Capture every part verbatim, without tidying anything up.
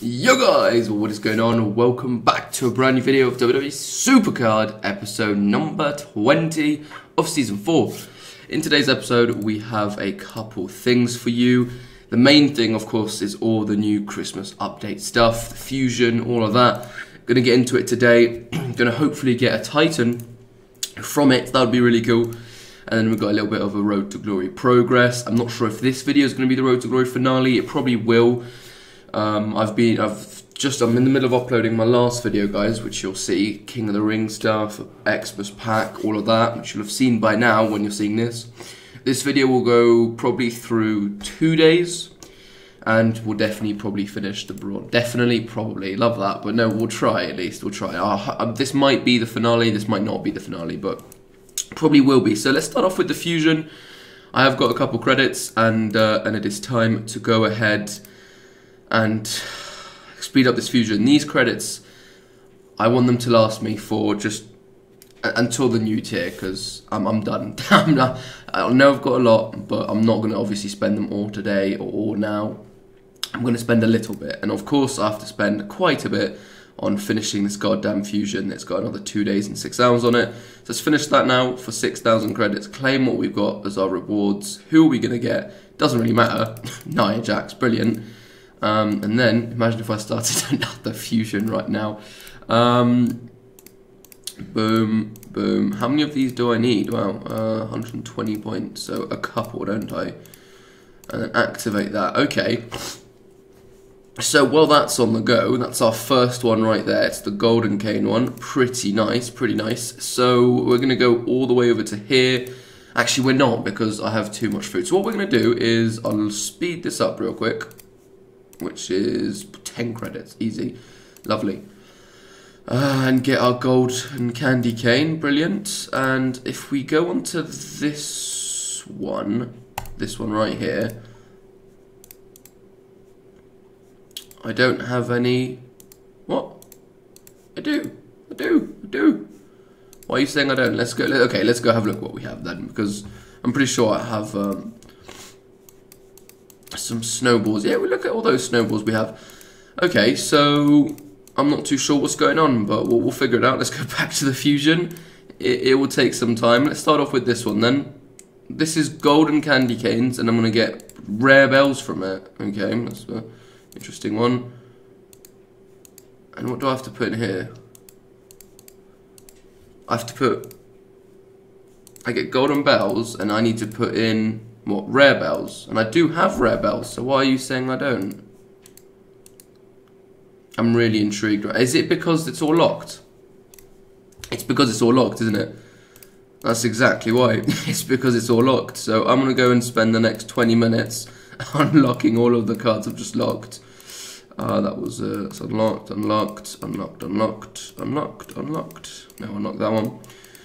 Yo guys, what is going on? Welcome back to a brand new video of W W E Supercard, episode number twenty of season four. In today's episode, we have a couple things for you. The main thing, of course, is all the new Christmas update stuff, the fusion, all of that. Gonna get into it today. Gonna hopefully get a Titan from it. That would be really cool. And then we've got a little bit of a Road to Glory progress. I'm not sure if this video is going to be the Road to Glory finale. It probably will. Um, I've been, I've just, I'm in the middle of uploading my last video, guys, which you'll see. King of the Ring stuff, Xmas pack, all of that, which you'll have seen by now when you're seeing this. This video will go probably through two days. And we'll definitely probably finish the Braun. Definitely, probably. Love that. But no, we'll try at least. We'll try. Uh, this might be the finale. This might not be the finale, but probably will be. So let's start off with the fusion. I have got a couple credits, and uh, and it is time to go ahead and speed up this fusion. These credits, I want them to last me for just until the new tier, because I'm, I'm done. I'm not, I know I've got a lot, but I'm not going to obviously spend them all today or all now. I'm going to spend a little bit, and of course I have to spend quite a bit on finishing this goddamn fusion that's got another two days and six hours on it. So let's finish that now for six thousand credits. Claim what we've got as our rewards. Who are we going to get? Doesn't really matter. Nia Jax, brilliant. Um, and then, imagine if I started another fusion right now. Um, boom, boom. How many of these do I need? Wow, uh, one hundred twenty points. So a couple, don't I? And then activate that. Okay. So while that's on the go, that's our first one right there. It's the Golden Kane one. Pretty nice, pretty nice. So we're going to go all the way over to here. Actually, we're not, because I have too much food. So what we're going to do is I'll speed this up real quick, which is ten credits. Easy. Lovely. Uh, and get our gold and candy cane. Brilliant. And if we go on to this one, this one right here, I don't have any. What? I do. I do. I do. Why are you saying I don't? Let's go. Let, okay, let's go have a look what we have then, because I'm pretty sure I have um, some snowballs. Yeah, we look at all those snowballs we have. Okay, so I'm not too sure what's going on, but we'll, we'll figure it out. Let's go back to the fusion. It, it will take some time. Let's start off with this one then. This is golden candy canes, and I'm gonna get rare bells from it. Okay, that's. Uh, Interesting one. And what do I have to put in here? I have to put... I get golden bells, and I need to put in, what, rare bells. And I do have rare bells, so why are you saying I don't? I'm really intrigued. Is it because it's all locked? It's because it's all locked, isn't it? That's exactly why. It's because it's all locked. So I'm going to go and spend the next twenty minutes unlocking all of the cards I've just locked. Uh, that was uh, it's unlocked, unlocked, unlocked, unlocked, unlocked, unlocked. No, unlock that one.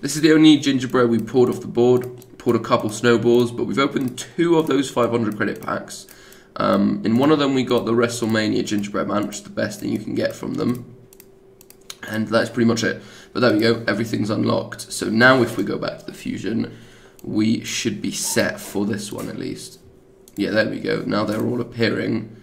This is the only gingerbread we poured off the board. Poured a couple snowballs, but we've opened two of those five hundred credit packs. Um, in one of them we got the WrestleMania gingerbread man, which is the best thing you can get from them. And that's pretty much it. But there we go, everything's unlocked. So now if we go back to the fusion, we should be set for this one at least. Yeah, there we go. Now they're all appearing.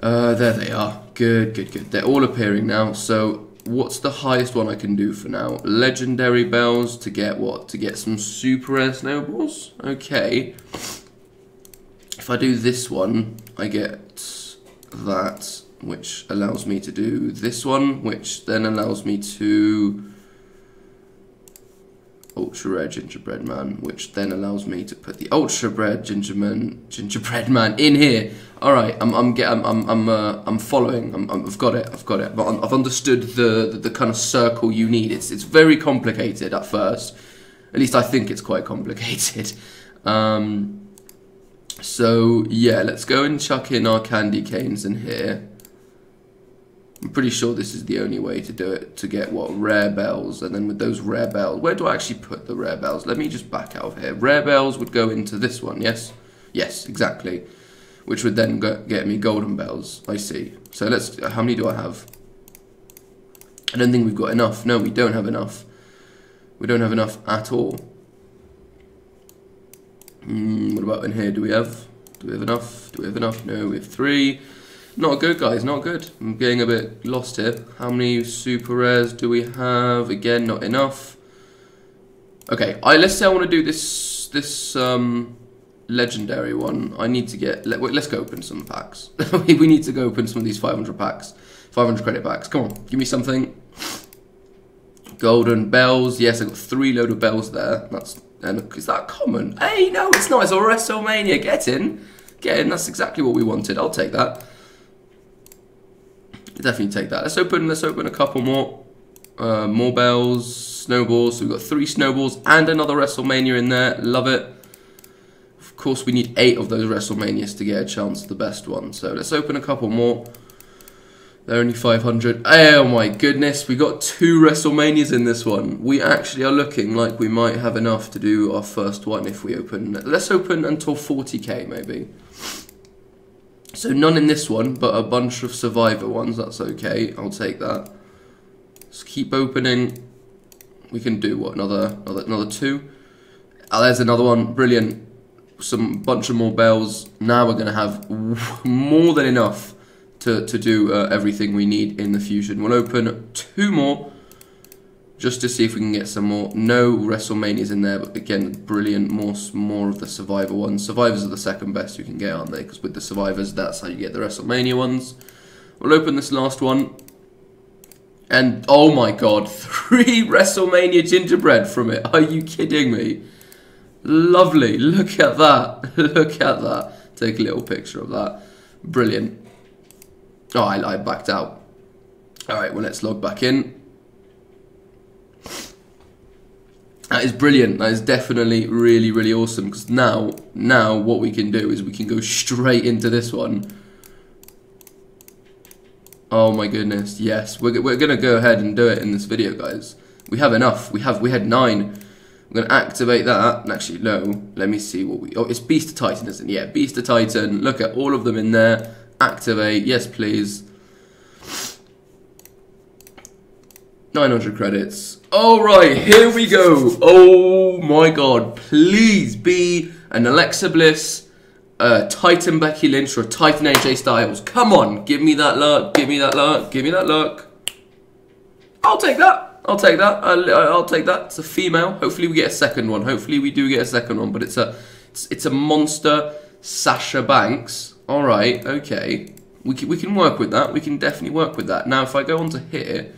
Uh, there they are. Good, good, good. They're all appearing now. So what's the highest one I can do for now? Legendary bells to get what? To get some super rare snowballs? Okay. If I do this one, I get that, which allows me to do this one, which then allows me to... Ultra Rare Gingerbread Man, which then allows me to put the Ultra Rare Gingerman, Gingerbread Man in here. All right, I'm I'm get, I'm I'm I'm, uh, I'm following. I'm, I'm, I've got it. I've got it. But I'm, I've understood the, the the kind of circle you need. It's it's very complicated at first. At least I think it's quite complicated. Um, so yeah, let's go and chuck in our candy canes in here. I'm pretty sure this is the only way to do it, to get, what, rare bells, and then with those rare bells, where do I actually put the rare bells? Let me just back out of here. Rare bells would go into this one, yes? Yes, exactly. Which would then go, get me golden bells, I see. So let's, how many do I have? I don't think we've got enough. No, we don't have enough. We don't have enough at all. Mm, what about in here? Do we have, do we have enough? Do we have enough? No, we have three. Not good, guys, not good. I'm getting a bit lost here. How many super rares do we have? Again, not enough. Okay, I let's say I want to do this this um legendary one. I need to get let, wait, let's go open some packs. we need to go open some of these five hundred packs, five hundred credit packs. Come on, give me something. Golden bells. Yes, I got three load of bells there. That's and is that common? Hey, no, it's not. It's a WrestleMania. Get in, get in. That's exactly what we wanted. I'll take that. Definitely take that. Let's open. Let's open a couple more. Uh, more bells, snowballs. So we've got three snowballs and another WrestleMania in there. Love it. Of course, we need eight of those WrestleManias to get a chance at the best one. So let's open a couple more. They're only five hundred. Oh my goodness, we got two WrestleManias in this one. We actually are looking like we might have enough to do our first one if we open. Let's open until forty K maybe. So none in this one, but a bunch of Survivor ones. That's okay. I'll take that. Let's keep opening. We can do what another another, another two. Oh, there's another one. Brilliant. Some bunch of more bells. Now we're gonna have more than enough to, to do uh, everything we need in the fusion. We'll open two more just to see if we can get some more. No WrestleManias in there, but again, brilliant. More more of the Survivor ones. Survivors are the second best you can get, aren't they? Because with the Survivors, that's how you get the WrestleMania ones. We'll open this last one. And oh my god, three WrestleMania gingerbread from it. Are you kidding me? Lovely. Look at that. Look at that. Take a little picture of that. Brilliant. Oh, I, I backed out. Alright, well, let's log back in. That is brilliant. That is definitely really, really awesome. Because now, now what we can do is we can go straight into this one. Oh my goodness, yes. We're, we're going to go ahead and do it in this video, guys. We have enough. We have we had nine. I'm going to activate that. Actually, no. Let me see what we... Oh, it's Beast of Titan, isn't it? Yeah, Beast of Titan. Look at all of them in there. Activate, yes please. nine hundred credits. Alright, here we go. Oh my god, please be an Alexa Bliss, uh, Titan Becky Lynch, or Titan A J Styles. Come on, give me that luck, give me that luck, give me that luck. I'll take that, I'll take that, I'll, I'll take that. It's a female, hopefully we get a second one. Hopefully we do get a second one, but it's a, it's, it's a monster Sasha Banks. Alright, okay. We can, we can work with that. We can definitely work with that. Now, if I go onto here...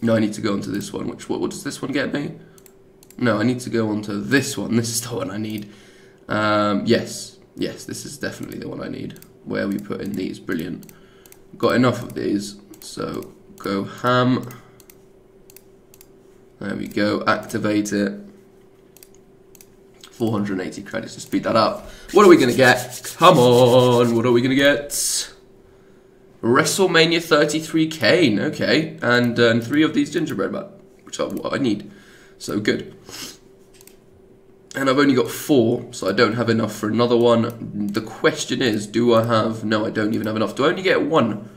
No, I need to go onto this one. Which What, what does this one get me? No, I need to go onto this one. This is the one I need. Um, yes. Yes, this is definitely the one I need. Where we put in these. Brilliant. Got enough of these. So, go ham. There we go. Activate it. four hundred eighty credits to speed that up. What are we going to get? Come on, what are we going to get? WrestleMania thirty-three Kane, okay. And um, three of these gingerbread, which are what I need. So good. And I've only got four, so I don't have enough for another one. The question is, do I have... No, I don't even have enough. Do I only get one?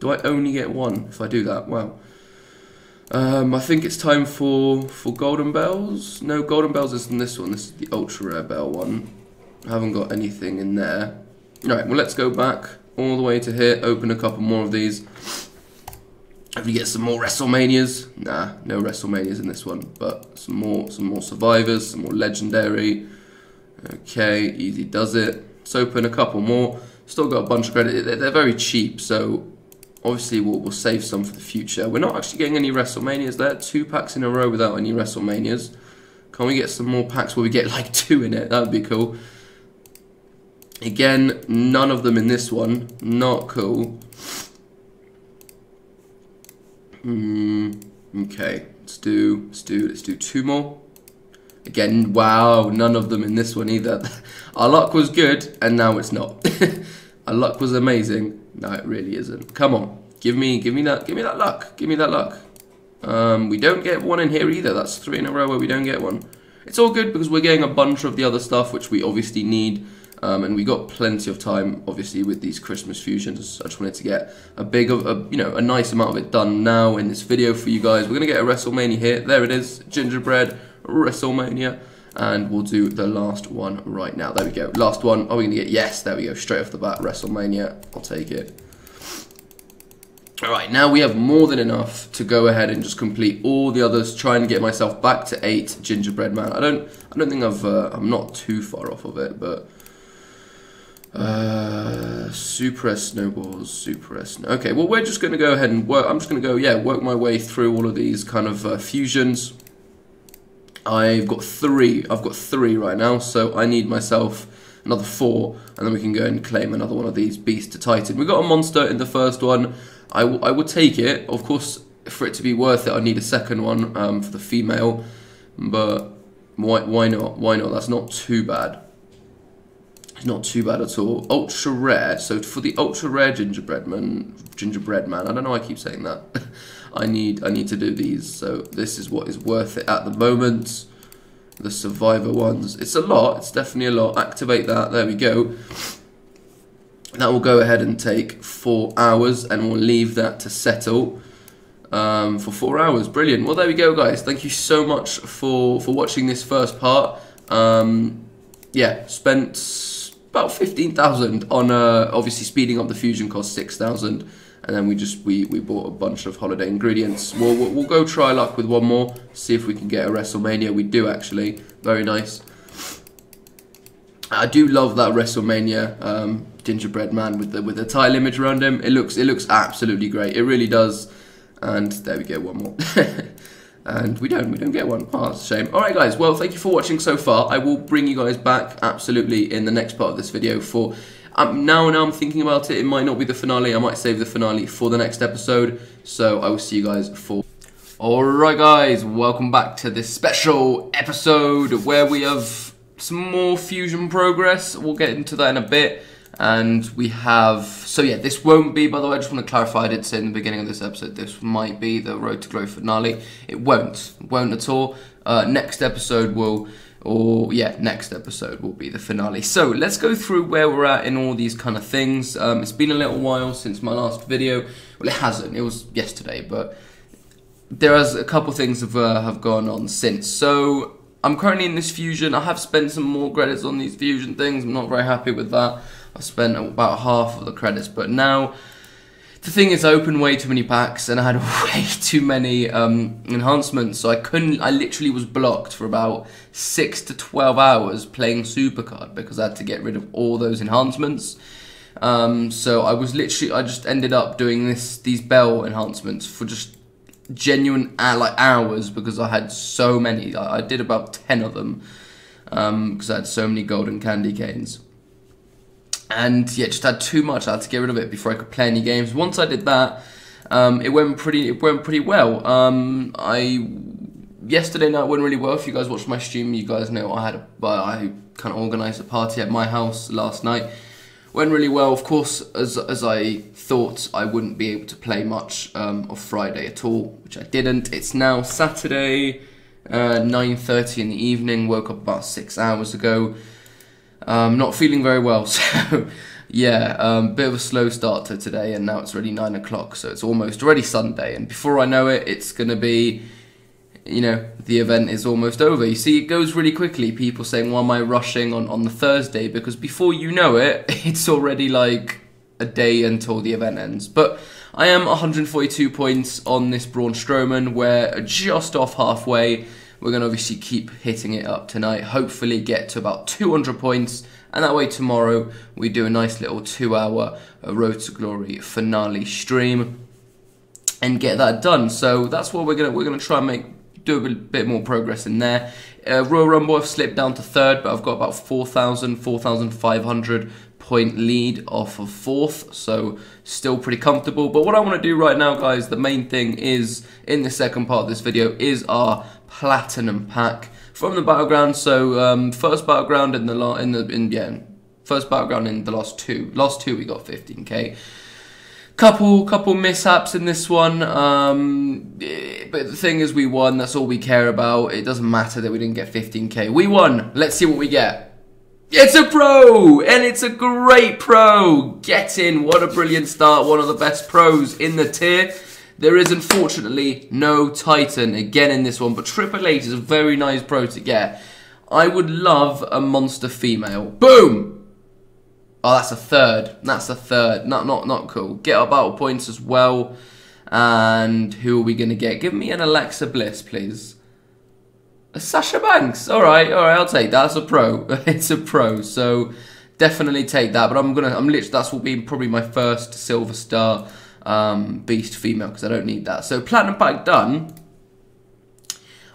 Do I only get one if I do that? Wow. Um, I think it's time for, for Golden Bells. No, Golden Bells isn't this one. This is the Ultra Rare Bell one. I haven't got anything in there. Alright, well, let's go back all the way to here. Open a couple more of these. If we get some more WrestleManias. Nah, no WrestleManias in this one. But some more, some more Survivors, some more Legendary. Okay, easy does it. Let's open a couple more. Still got a bunch of credit. They're, they're very cheap, so... Obviously, we'll, we'll save some for the future. We're not actually getting any WrestleManias there. Two packs in a row without any WrestleManias. Can we get some more packs where we get like two in it? That would be cool. Again, none of them in this one. Not cool. Hmm. Okay. Let's do. Let's do. Let's do two more. Again. Wow. None of them in this one either. Our luck was good, and now it's not. Our luck was amazing. No, it really isn't. Come on, give me, give me that, give me that luck, give me that luck. Um, we don't get one in here either. That's three in a row where we don't get one. It's all good because we're getting a bunch of the other stuff which we obviously need, um, and we got plenty of time obviously with these Christmas fusions. I just wanted to get a big, of a, you know, a nice amount of it done now in this video for you guys. We're gonna get a WrestleMania here. There it is, gingerbread WrestleMania, And we'll do the last one right now. There we go. Last one. Are we going to get... Yes, there we go. Straight off the bat. WrestleMania. I'll take it. All right, now we have more than enough to go ahead and just complete all the others. Try and get myself back to eight gingerbread man. I don't, I don't think I've, uh, I'm not too far off of it, but uh, suppress snowballs, suppress. No okay, well we're just going to go ahead and work. I'm just going to go, yeah, work my way through all of these kind of uh, fusions. I've got three. I've got three right now, so I need myself another four, and then we can go and claim another one of these Beast of Titan. We got a monster in the first one. I, w I would take it. Of course, for it to be worth it, I need a second one um, for the female. But why, why not? Why not? That's not too bad. It's not too bad at all. Ultra rare. So for the ultra rare gingerbread man, gingerbread man. I don't know why I keep saying that. I need I need to do these. So this is what is worth it at the moment. The survivor ones. It's a lot. It's definitely a lot. Activate that. There we go. That will go ahead and take four hours, and we'll leave that to settle um, for four hours. Brilliant. Well, there we go, guys. Thank you so much for, for watching this first part. Um, yeah, spent about fifteen thousand on uh, obviously speeding up the fusion, cost six thousand, and then we just we, we bought a bunch of holiday ingredients. We'll, we'll, we'll go try luck with one more, see if we can get a WrestleMania. We do, actually. Very nice. I do love that WrestleMania um, gingerbread man with the with the tile image around him. It looks it looks absolutely great. It really does. And there we go, one more. And we don't we don't get one. Oh, that's a shame. All right, guys. Well, thank you for watching so far. I will bring you guys back absolutely in the next part of this video for. Um, now now I'm thinking about it. It might not be the finale. I might save the finale for the next episode. So I will see you guys for. All right, guys. Welcome back to this special episode where we have some more fusion progress. We'll get into that in a bit. And we have, so yeah, this won't be, by the way, I just want to clarify, I did say in the beginning of this episode, this might be the Road to Glory finale. It won't, won't at all. Uh, next episode will, or yeah, next episode will be the finale. So let's go through where we're at in all these kind of things. Um, it's been a little while since my last video. Well, it hasn't, it was yesterday, but there is a couple things have, uh, have gone on since. So I'm currently in this fusion. I have spent some more credits on these fusion things. I'm not very happy with that. I spent about half of the credits, but now the thing is I opened way too many packs and I had way too many um, enhancements, so I couldn't, I literally was blocked for about six to twelve hours playing Supercard because I had to get rid of all those enhancements. Um, so I was literally, I just ended up doing this these bell enhancements for just genuine like hours because I had so many. I did about ten of them um, because I had so many golden candy canes, and yeah, just had too much. I had to get rid of it before I could play any games. Once I did that, um, it went pretty. It went pretty well. Um, I yesterday night went really well. If you guys watched my stream, you guys know I had a, I kind of organised a party at my house last night. Went really well, of course, as, as I thought I wouldn't be able to play much um, of Friday at all, which I didn't. It's now Saturday, uh, nine thirty in the evening, woke up about six hours ago. Um, not feeling very well, so yeah, um, bit of a slow start to today, and now it's already nine o'clock, so it's almost already Sunday, and before I know it, it's going to be, you know, the event is almost over. You see, it goes really quickly. People saying, why am I rushing on, on the Thursday? Because before you know it, it's already like a day until the event ends. But I am one hundred forty-two points on this Braun Strowman. We're just off halfway. We're going to obviously keep hitting it up tonight. Hopefully get to about two hundred points. And that way tomorrow we do a nice little two hour Road to Glory finale stream and get that done. So that's what we're going to, we're going to try and make. Do a bit more progress in there. Uh, Royal Rumble, I've slipped down to third, but I've got about four thousand, four thousand five hundred point lead off of fourth, so still pretty comfortable. But what I want to do right now, guys, the main thing is, in the second part of this video, is our Platinum Pack from the Battleground. So, um, first Battleground in the, la in the in, yeah, first Battleground in the last two. Last two we got fifteen K. Couple, couple mishaps in this one, um, but the thing is we won, that's all we care about. It doesn't matter that we didn't get fifteen K, we won, let's see what we get. It's a pro, and it's a great pro, get in, what a brilliant start, one of the best pros in the tier. There is unfortunately no Titan again in this one, but Triple H is a very nice pro to get. I would love a monster female. Boom! Oh, that's a third. That's a third. Not, not, not cool. Get our battle points as well. And who are we going to get? Give me an Alexa Bliss, please. A Sasha Banks. All right, all right. I'll take that. That's a pro. It's a pro. So definitely take that. But I'm gonna. I'm literally. That's will be probably my first Silver Star um, Beast female because I don't need that. So Platinum Pack done.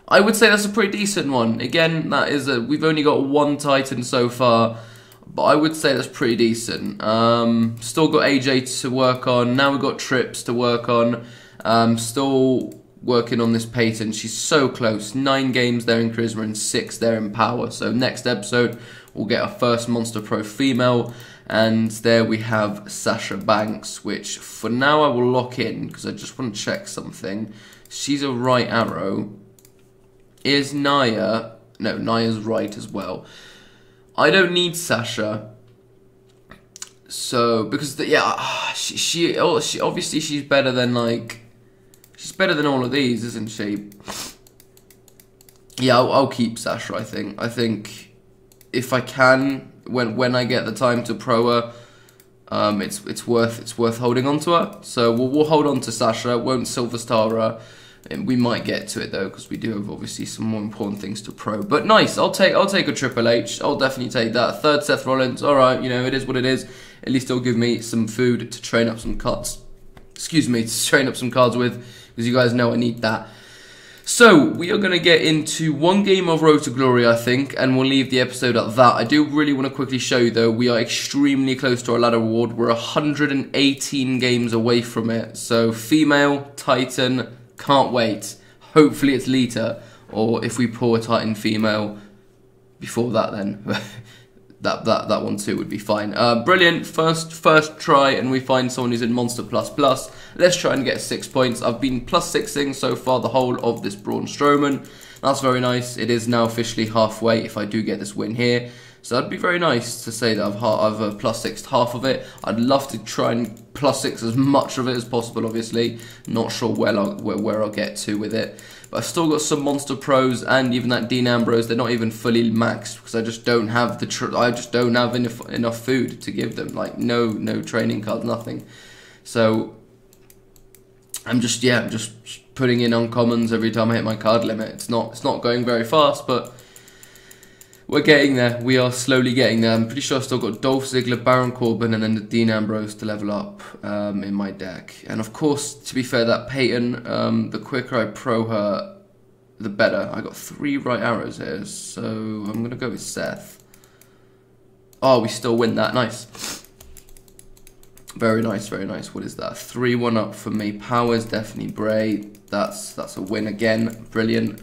I would say that's a pretty decent one. Again, that is a. We've only got one Titan so far, but I would say that's pretty decent. Um, still got A J to work on. Now we've got Trips to work on. Um, still working on this Peyton. She's so close. Nine games there in Charisma and six there in Power. So next episode, we'll get our first Monster Pro female. And there we have Sasha Banks, which for now I will lock in because I just want to check something. She's a right arrow. Is Nia... No, Nia's right as well. I don't need Sasha. So, because, the, yeah, she, she, oh, she obviously she's better than, like... She's better than all of these, isn't she? Yeah, I'll, I'll keep Sasha, I think. I think if I can, when when I get the time to pro her, um, it's it's worth it's worth holding on to her. So we'll, we'll hold on to Sasha, won't Silver Star her. We might get to it though, because we do have obviously some more important things to pro. But nice, I'll take I'll take a Triple H. I'll definitely take that. Third Seth Rollins. All right, you know it is what it is. At least it'll give me some food to train up some cuts. Excuse me, to train up some cards with, because you guys know I need that. So we are going to get into one game of Road to Glory, I think, and we'll leave the episode at that. I do really want to quickly show you though, we are extremely close to our ladder award. We're one hundred eighteen games away from it. So female Titan. Can't wait. Hopefully it's Lita, or if we pull a Titan female before that, then that that that one too would be fine. Uh, brilliant. First first try, and we find someone who's in Monster Plus Plus. Let's try and get six points. I've been plus sixing so far the whole of this Braun Strowman. That's very nice. It is now officially halfway. If I do get this win here. So that'd be very nice to say that I've, I've uh, plus sixed half of it. I'd love to try and plus six as much of it as possible, obviously. Not sure where I'll, where, where I'll get to with it. But I've still got some Monster Pros and even that Dean Ambrose. They're not even fully maxed because I just don't have the tr I just don't have enough, enough food to give them. Like no no training cards, nothing. So I'm just yeah, I'm just putting in uncommons every time I hit my card limit. It's not it's not going very fast, but we're getting there. We are slowly getting there. I'm pretty sure I've still got Dolph Ziggler, Baron Corbin, and then the Dean Ambrose to level up um, in my deck. And of course, to be fair, that Peyton, um, the quicker I pro her, the better. I got three right arrows here, so I'm going to go with Seth. Oh, we still win that. Nice. Very nice, very nice. What is that? three one up for me. Powers, definitely Bray. That's, that's a win again. Brilliant.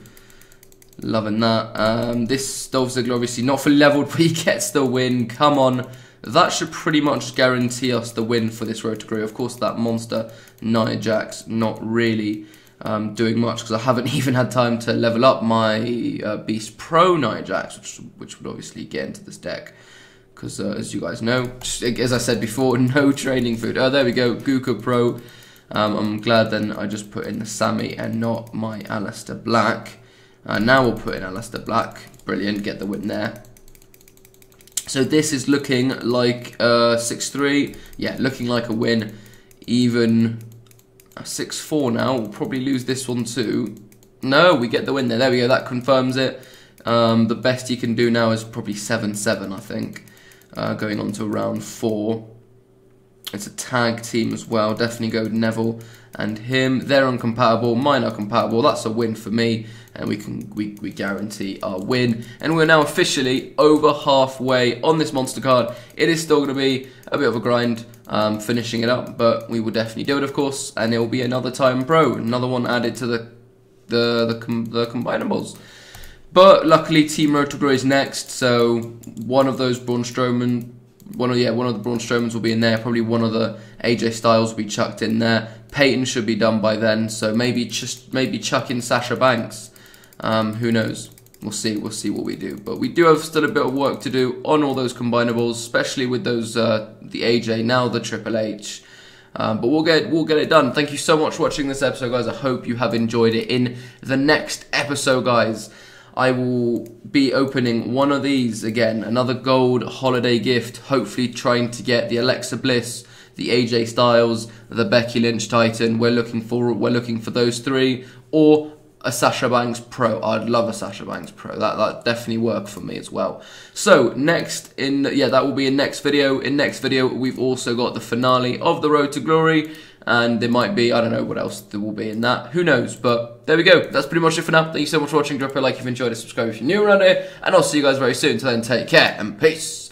Loving that. Um, this Dolph Ziggler, obviously not for leveled, but he gets the win. Come on. That should pretty much guarantee us the win for this Road to Glory. Of course, that monster, Nia Jax, not really um, doing much because I haven't even had time to level up my uh, Beast Pro Nia Jax, which, which would obviously get into this deck. Because, uh, as you guys know, as I said before, no training food. Oh, there we go. Gooka Pro. Um, I'm glad then I just put in the Sammy and not my Alistair Black. Uh, now we'll put in Alistair Black. Brilliant, get the win there. So this is looking like uh, six three. Yeah, looking like a win. Even six four now. We'll probably lose this one too. No, we get the win there. There we go, that confirms it. Um, the best you can do now is probably seven seven, I think. Uh, going on to round four. It's a tag team as well. Definitely go with Neville and him. They're uncompatible. Mine are compatible. That's a win for me. And we can we, we guarantee our win. And we're now officially over halfway on this monster card. It is still going to be a bit of a grind um, finishing it up. But we will definitely do it, of course. And it will be another Titan Pro. Another one added to the, the, the, com the combinables. But luckily, Team Road to Glory is next. So one of those Braun Strowman... One of, yeah, one of the Braun Strowmans will be in there. Probably one of the A J Styles will be chucked in there. Peyton should be done by then. So maybe just maybe chuck in Sasha Banks. Um, who knows? We'll see. We'll see what we do. But we do have still a bit of work to do on all those combinables, especially with those uh, the A J now the Triple H. Um, but we'll get we'll get it done. Thank you so much for watching this episode, guys. I hope you have enjoyed it. In the next episode, guys, I will be opening one of these again, another gold holiday gift, hopefully trying to get the Alexa Bliss, the A J Styles, the Becky Lynch Titan. We're looking for we're looking for those three, or a Sasha Banks Pro. I'd love a Sasha Banks Pro. That that definitely worked for me as well. So next in yeah, that will be in next video. In next video, we've also got the finale of the Road to Glory, and there might be, I don't know what else there will be in that. Who knows? But there we go. That's pretty much it for now. Thank you so much for watching. Drop a like if you enjoyed it. Subscribe if you're new around here, and I'll see you guys very soon. Until then, take care and peace.